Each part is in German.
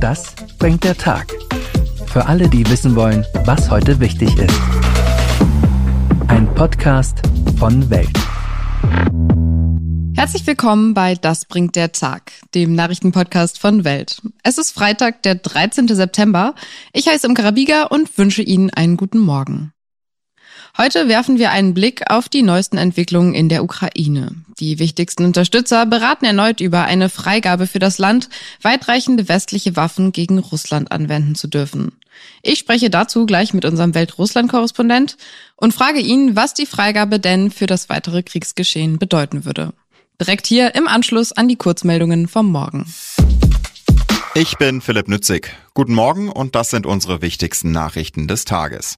Das bringt der Tag. Für alle, die wissen wollen, was heute wichtig ist. Ein Podcast von Welt. Herzlich willkommen bei Das bringt der Tag, dem Nachrichtenpodcast von Welt. Es ist Freitag, der 13. September. Ich heiße Imke Rabiega und wünsche Ihnen einen guten Morgen. Heute werfen wir einen Blick auf die neuesten Entwicklungen in der Ukraine. Die wichtigsten Unterstützer beraten erneut über eine Freigabe für das Land, weitreichende westliche Waffen gegen Russland anwenden zu dürfen. Ich spreche dazu gleich mit unserem Welt-Russland-Korrespondent und frage ihn, was die Freigabe denn für das weitere Kriegsgeschehen bedeuten würde. Direkt hier im Anschluss an die Kurzmeldungen vom Morgen. Ich bin Philipp Nützig. Guten Morgen und das sind unsere wichtigsten Nachrichten des Tages.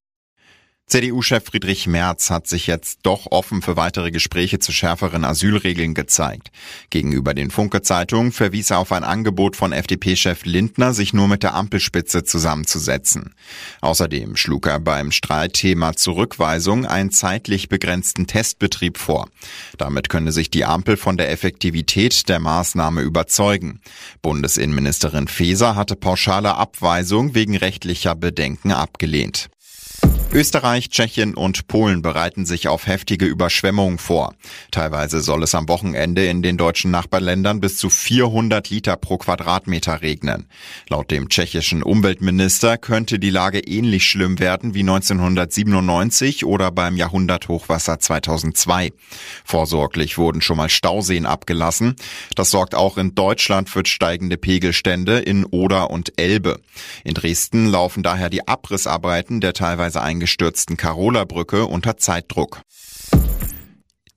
CDU-Chef Friedrich Merz hat sich jetzt doch offen für weitere Gespräche zu schärferen Asylregeln gezeigt. Gegenüber den Funke-Zeitungen verwies er auf ein Angebot von FDP-Chef Lindner, sich nur mit der Ampelspitze zusammenzusetzen. Außerdem schlug er beim Streitthema Zurückweisung einen zeitlich begrenzten Testbetrieb vor. Damit könne sich die Ampel von der Effektivität der Maßnahme überzeugen. Bundesinnenministerin Faeser hatte pauschale Abweisung wegen rechtlicher Bedenken abgelehnt. Österreich, Tschechien und Polen bereiten sich auf heftige Überschwemmungen vor. Teilweise soll es am Wochenende in den deutschen Nachbarländern bis zu 400 Liter pro Quadratmeter regnen. Laut dem tschechischen Umweltminister könnte die Lage ähnlich schlimm werden wie 1997 oder beim Jahrhunderthochwasser 2002. Vorsorglich wurden schon mal Stauseen abgelassen. Das sorgt auch in Deutschland für steigende Pegelstände in Oder und Elbe. In Dresden laufen daher die Abrissarbeiten der teilweise eingestürzten Karola-Brücke unter Zeitdruck.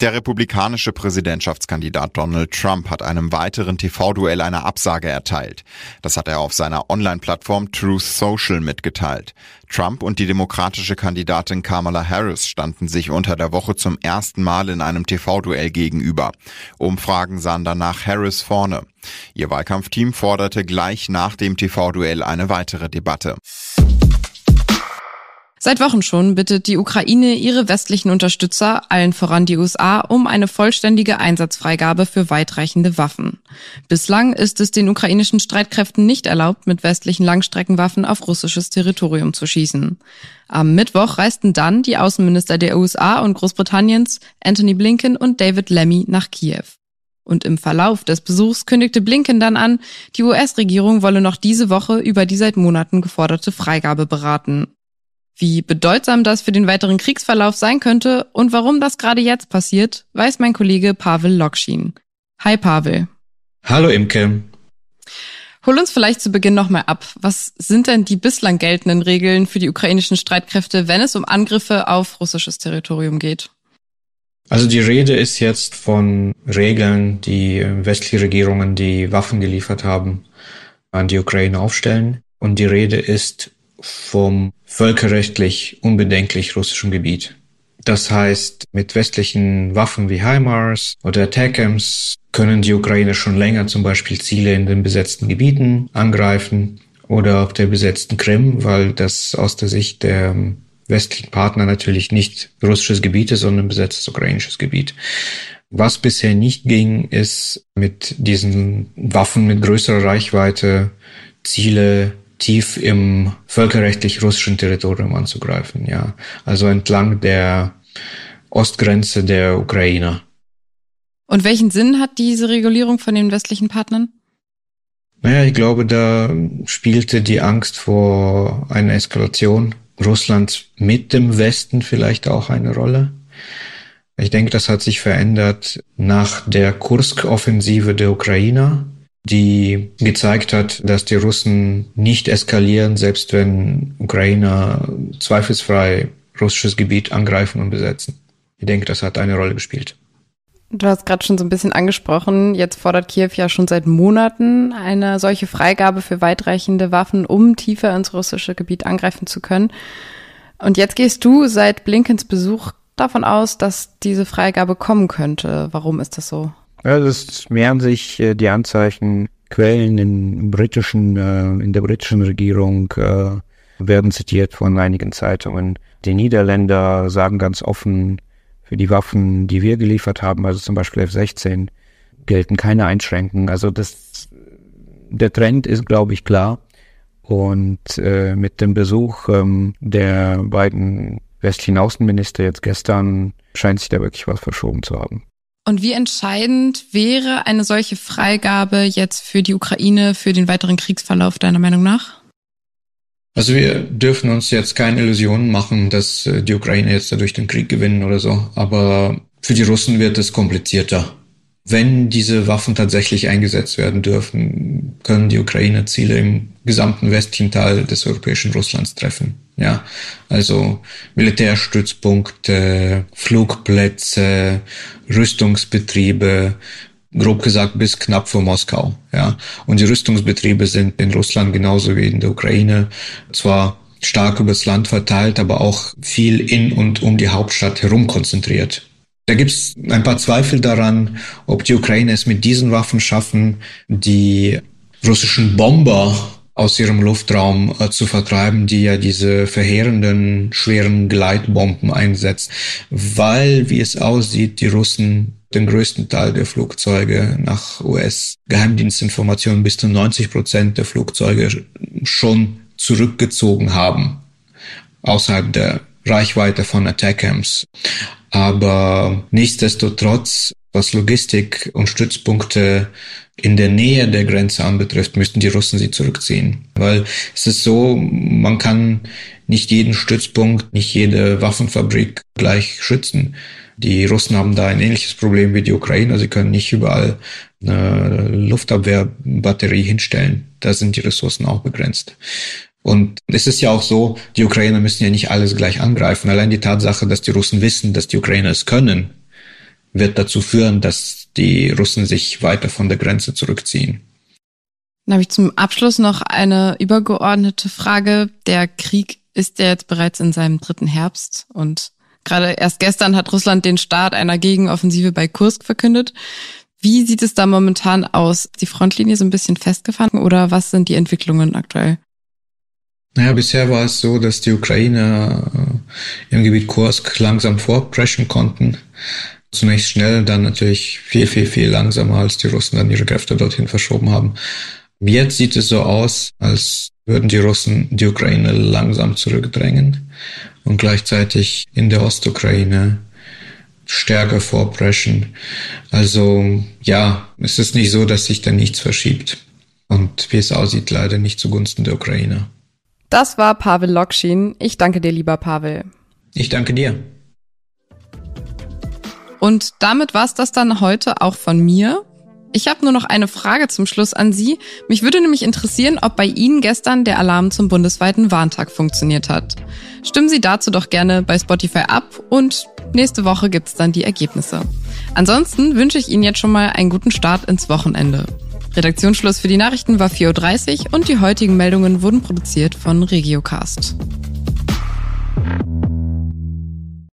Der republikanische Präsidentschaftskandidat Donald Trump hat einem weiteren TV-Duell eine Absage erteilt. Das hat er auf seiner Online-Plattform Truth Social mitgeteilt. Trump und die demokratische Kandidatin Kamala Harris standen sich unter der Woche zum ersten Mal in einem TV-Duell gegenüber. Umfragen sahen danach Harris vorne. Ihr Wahlkampfteam forderte gleich nach dem TV-Duell eine weitere Debatte. Seit Wochen schon bittet die Ukraine ihre westlichen Unterstützer, allen voran die USA, um eine vollständige Einsatzfreigabe für weitreichende Waffen. Bislang ist es den ukrainischen Streitkräften nicht erlaubt, mit westlichen Langstreckenwaffen auf russisches Territorium zu schießen. Am Mittwoch reisten dann die Außenminister der USA und Großbritanniens, Anthony Blinken und David Lammy, nach Kiew. Und im Verlauf des Besuchs kündigte Blinken dann an, die US-Regierung wolle noch diese Woche über die seit Monaten geforderte Freigabe beraten. Wie bedeutsam das für den weiteren Kriegsverlauf sein könnte und warum das gerade jetzt passiert, weiß mein Kollege Pavel Lokshin. Hi Pavel. Hallo Imke. Hol uns vielleicht zu Beginn nochmal ab. Was sind denn die bislang geltenden Regeln für die ukrainischen Streitkräfte, wenn es um Angriffe auf russisches Territorium geht? Also die Rede ist jetzt von Regeln, die westliche Regierungen, die Waffen geliefert haben, an die Ukraine aufstellen. Und die Rede ist vom völkerrechtlich unbedenklich russischen Gebiet. Das heißt, mit westlichen Waffen wie HIMARS oder ATACMS können die Ukrainer schon länger zum Beispiel Ziele in den besetzten Gebieten angreifen oder auf der besetzten Krim, weil das aus der Sicht der westlichen Partner natürlich nicht russisches Gebiet ist, sondern besetztes ukrainisches Gebiet. Was bisher nicht ging, ist mit diesen Waffen mit größerer Reichweite Ziele tief im völkerrechtlich russischen Territorium anzugreifen, ja. Also entlang der Ostgrenze der Ukraine. Und welchen Sinn hat diese Regulierung von den westlichen Partnern? Naja, ich glaube, da spielte die Angst vor einer Eskalation Russlands mit dem Westen vielleicht auch eine Rolle. Ich denke, das hat sich verändert nach der Kursk-Offensive der Ukrainer, die gezeigt hat, dass die Russen nicht eskalieren, selbst wenn Ukrainer zweifelsfrei russisches Gebiet angreifen und besetzen. Ich denke, das hat eine Rolle gespielt. Du hast gerade schon so ein bisschen angesprochen, jetzt fordert Kiew ja schon seit Monaten eine solche Freigabe für weitreichende Waffen, um tiefer ins russische Gebiet angreifen zu können. Und jetzt gehst du seit Blinkens Besuch davon aus, dass diese Freigabe kommen könnte. Warum ist das so? Ja, es mehren sich die Anzeichen, Quellen in der britischen Regierung werden zitiert von einigen Zeitungen. Die Niederländer sagen ganz offen, für die Waffen, die wir geliefert haben, also zum Beispiel F-16, gelten keine Einschränkungen. Also der Trend ist, glaube ich, klar. Und mit dem Besuch der beiden westlichen Außenminister jetzt gestern scheint sich da wirklich was verschoben zu haben. Und wie entscheidend wäre eine solche Freigabe jetzt für die Ukraine, für den weiteren Kriegsverlauf deiner Meinung nach? Also wir dürfen uns jetzt keine Illusionen machen, dass die Ukraine jetzt dadurch den Krieg gewinnen oder so. Aber für die Russen wird es komplizierter. Wenn diese Waffen tatsächlich eingesetzt werden dürfen, können die Ukrainer Ziele im gesamten westlichen Teil des europäischen Russlands treffen. Ja, also Militärstützpunkte, Flugplätze, Rüstungsbetriebe, grob gesagt bis knapp vor Moskau. Ja, und die Rüstungsbetriebe sind in Russland genauso wie in der Ukraine zwar stark übers Land verteilt, aber auch viel in und um die Hauptstadt herum konzentriert. Da gibt es ein paar Zweifel daran, ob die Ukraine es mit diesen Waffen schaffen, die russischen Bomber aus ihrem Luftraum zu vertreiben, die ja diese verheerenden, schweren Gleitbomben einsetzt, weil, wie es aussieht, die Russen den größten Teil der Flugzeuge nach US-Geheimdienstinformationen bis zu 90% der Flugzeuge schon zurückgezogen haben, außerhalb der Reichweite von ATACMS. Aber nichtsdestotrotz, was Logistik und Stützpunkte in der Nähe der Grenze anbetrifft, müssten die Russen sie zurückziehen. Weil es ist so, man kann nicht jeden Stützpunkt, nicht jede Waffenfabrik gleich schützen. Die Russen haben da ein ähnliches Problem wie die Ukrainer. Sie können nicht überall eine Luftabwehrbatterie hinstellen. Da sind die Ressourcen auch begrenzt. Und es ist ja auch so, die Ukrainer müssen ja nicht alles gleich angreifen. Allein die Tatsache, dass die Russen wissen, dass die Ukrainer es können, wird dazu führen, dass die Russen sich weiter von der Grenze zurückziehen. Dann habe ich zum Abschluss noch eine übergeordnete Frage. Der Krieg ist ja jetzt bereits in seinem dritten Herbst. Und gerade erst gestern hat Russland den Start einer Gegenoffensive bei Kursk verkündet. Wie sieht es da momentan aus? Ist die Frontlinie so ein bisschen festgefahren oder was sind die Entwicklungen aktuell? Naja, bisher war es so, dass die Ukrainer im Gebiet Kursk langsam vorpreschen konnten. Zunächst schnell, dann natürlich viel langsamer, als die Russen dann ihre Kräfte dorthin verschoben haben. Jetzt sieht es so aus, als würden die Russen die Ukraine langsam zurückdrängen und gleichzeitig in der Ostukraine stärker vorpreschen. Also ja, es ist nicht so, dass sich da nichts verschiebt. Und wie es aussieht, leider nicht zugunsten der Ukraine. Das war Pavel Lokshin. Ich danke dir, lieber Pavel. Ich danke dir. Und damit war's das dann heute auch von mir. Ich habe nur noch eine Frage zum Schluss an Sie. Mich würde nämlich interessieren, ob bei Ihnen gestern der Alarm zum bundesweiten Warntag funktioniert hat. Stimmen Sie dazu doch gerne bei Spotify ab und nächste Woche gibt's dann die Ergebnisse. Ansonsten wünsche ich Ihnen jetzt schon mal einen guten Start ins Wochenende. Redaktionsschluss für die Nachrichten war 4.30 Uhr und die heutigen Meldungen wurden produziert von Regiocast.